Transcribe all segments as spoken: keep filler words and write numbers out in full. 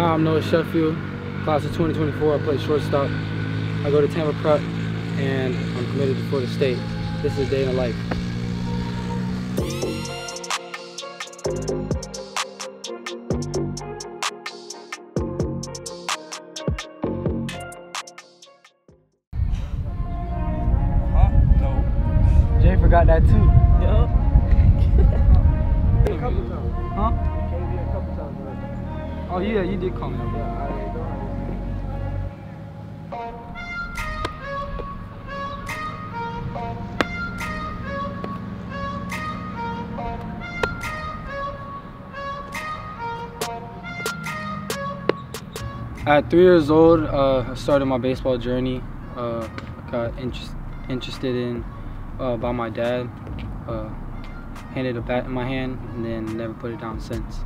Hi, I'm Noah Sheffield, class of twenty twenty-four. I play shortstop. I go to Tampa Prep, and I'm committed to Florida State. This is a day in life. Huh? No. Jay forgot that too. Yup. Hey, huh? Oh yeah, you did call me. Yeah, I ain't going. At three years old, uh, I started my baseball journey. Uh, got interest, interested in uh, by my dad. Uh, handed a bat in my hand, and then never put it down since.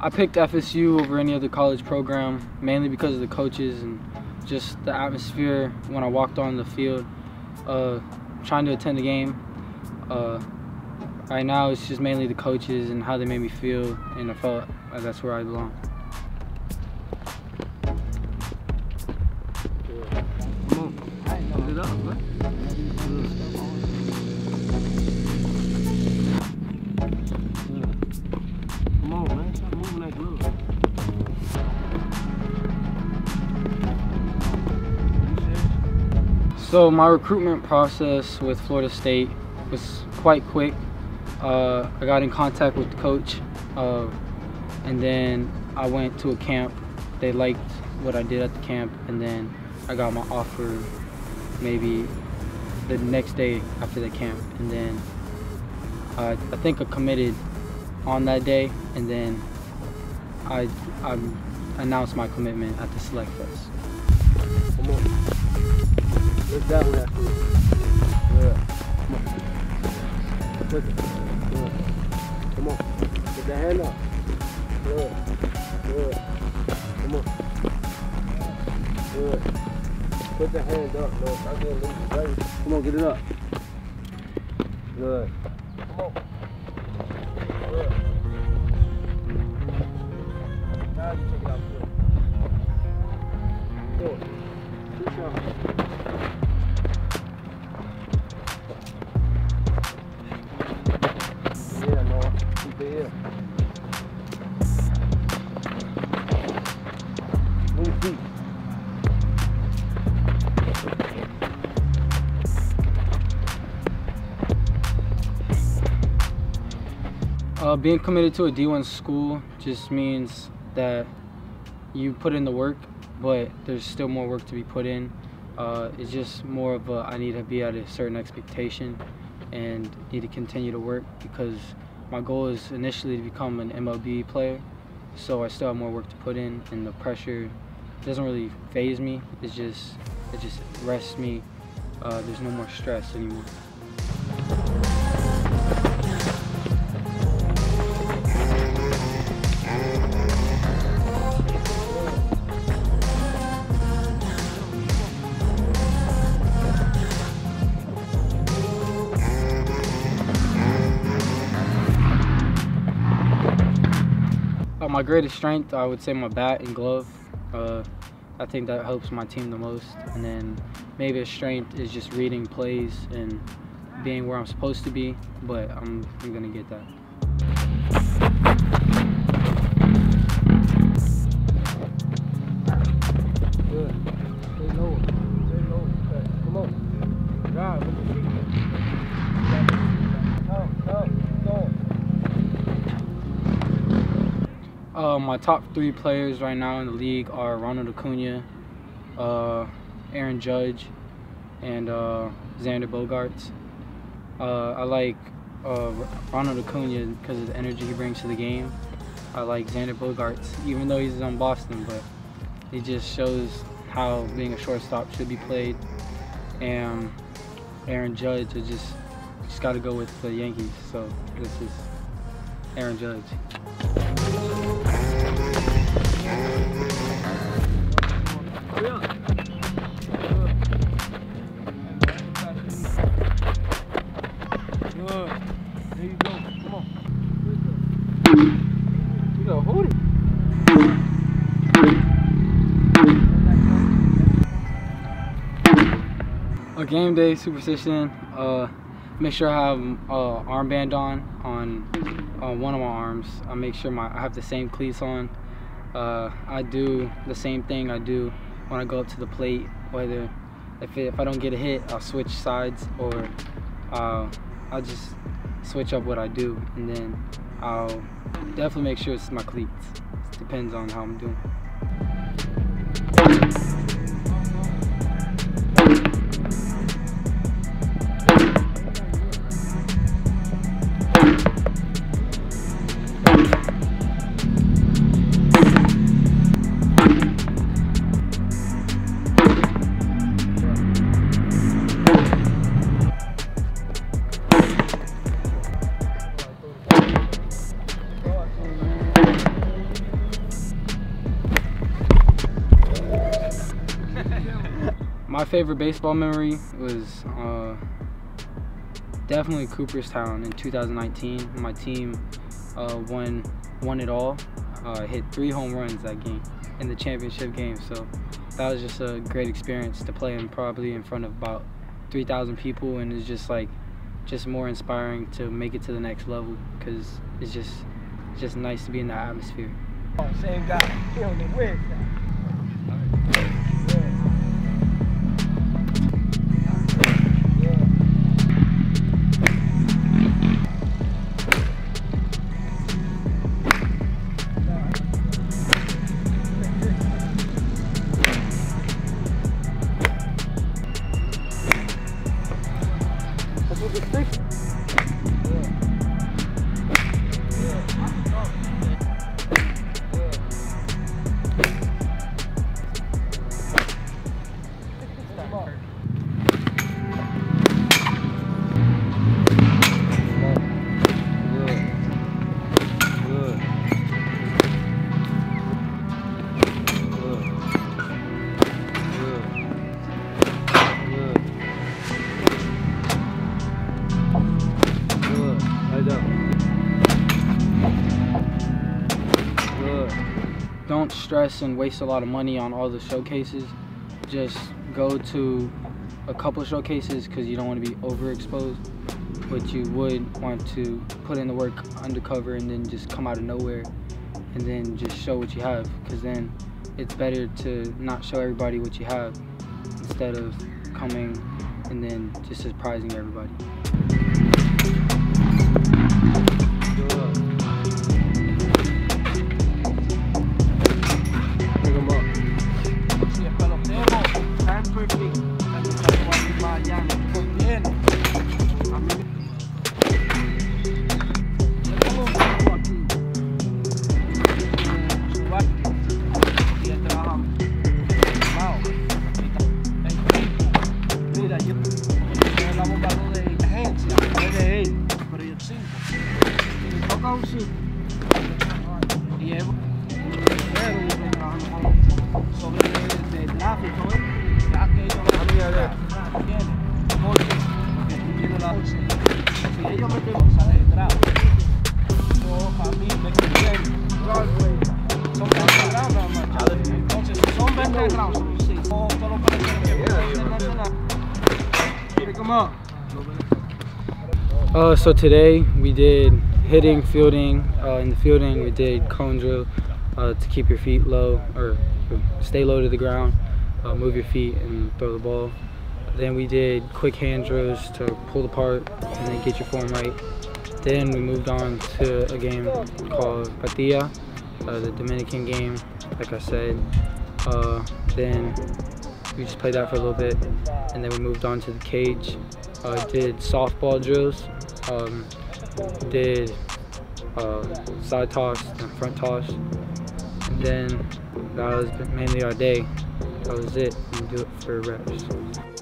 I picked F S U over any other college program, mainly because of the coaches and just the atmosphere when I walked on the field, uh, trying to attend the game. Uh, right now it's just mainly the coaches and how they made me feel, and I felt like that's where I belong. So my recruitment process with Florida State was quite quick. Uh, I got in contact with the coach, uh, and then I went to a camp. They liked what I did at the camp, and then I got my offer maybe the next day after the camp. And then I, I think I committed on that day, and then I, I announced my commitment at the Select Fest. Come on. Look that way after this. Yeah. Come on. Look it. Yeah. Come on. Get that hand up. Yeah. Yeah. Come on. Yeah. Put the hand up, Lord. I can't lose it, baby. Come on, get it up. Good. Come on. Yeah. Now you check it out. Do it. Keep going. Uh, being committed to a D one school just means that you put in the work, but there's still more work to be put in. Uh, it's just more of a, I need to be at a certain expectation and need to continue to work, because my goal is initially to become an M L B player, so I still have more work to put in, and the pressure doesn't really faze me. It's just, it just rests me. Uh, there's no more stress anymore. My greatest strength, I would say my bat and glove. Uh, I think that helps my team the most. And then maybe a strength is just reading plays and being where I'm supposed to be, but I'm, I'm gonna get that. Good. Stay low. Stay low. Come on. God, what you doing? Come, come, go. Uh, my top three players right now in the league are Ronald Acuna, uh, Aaron Judge, and uh, Xander Bogarts. Uh, I like uh, Ronald Acuna because of the energy he brings to the game. I like Xander Bogarts, even though he's on Boston, but he just shows how being a shortstop should be played. And Aaron Judge, I just, just got to go with the Yankees, so this is Aaron Judge. A game day superstition, uh, make sure I have an uh, armband on, on on one of my arms. I make sure my I have the same cleats on. Uh, I do the same thing I do when I go up to the plate, whether if, it, if I don't get a hit, I'll switch sides, or uh, I'll just switch up what I do, and then I'll definitely make sure it's my cleats. It depends on how I'm doing. My favorite baseball memory was uh, definitely Cooperstown in two thousand nineteen. My team uh, won won it all. Uh, hit three home runs that game in the championship game. So that was just a great experience to play in, probably in front of about three thousand people, and it's just like just more inspiring to make it to the next level because it's just just nice to be in that atmosphere. Oh, same guy killed it with. Don't stress and waste a lot of money on all the showcases. Just go to a couple showcases because you don't want to be overexposed, but you would want to put in the work undercover and then just come out of nowhere and then just show what you have, because then it's better to not show everybody what you have instead of coming and then just surprising everybody. Uh, so today we did hitting, fielding. Uh, in the fielding we did cone drill uh, to keep your feet low, or stay low to the ground, uh, move your feet and throw the ball. Then we did quick hand drills to pull apart and then get your form right. Then we moved on to a game called Patilla, uh, the Dominican game, like I said. Uh, then we just played that for a little bit, and then we moved on to the cage. Uh, did softball drills, um, did uh, side toss and front toss, and then that was mainly our day. That was it. We do it for reps.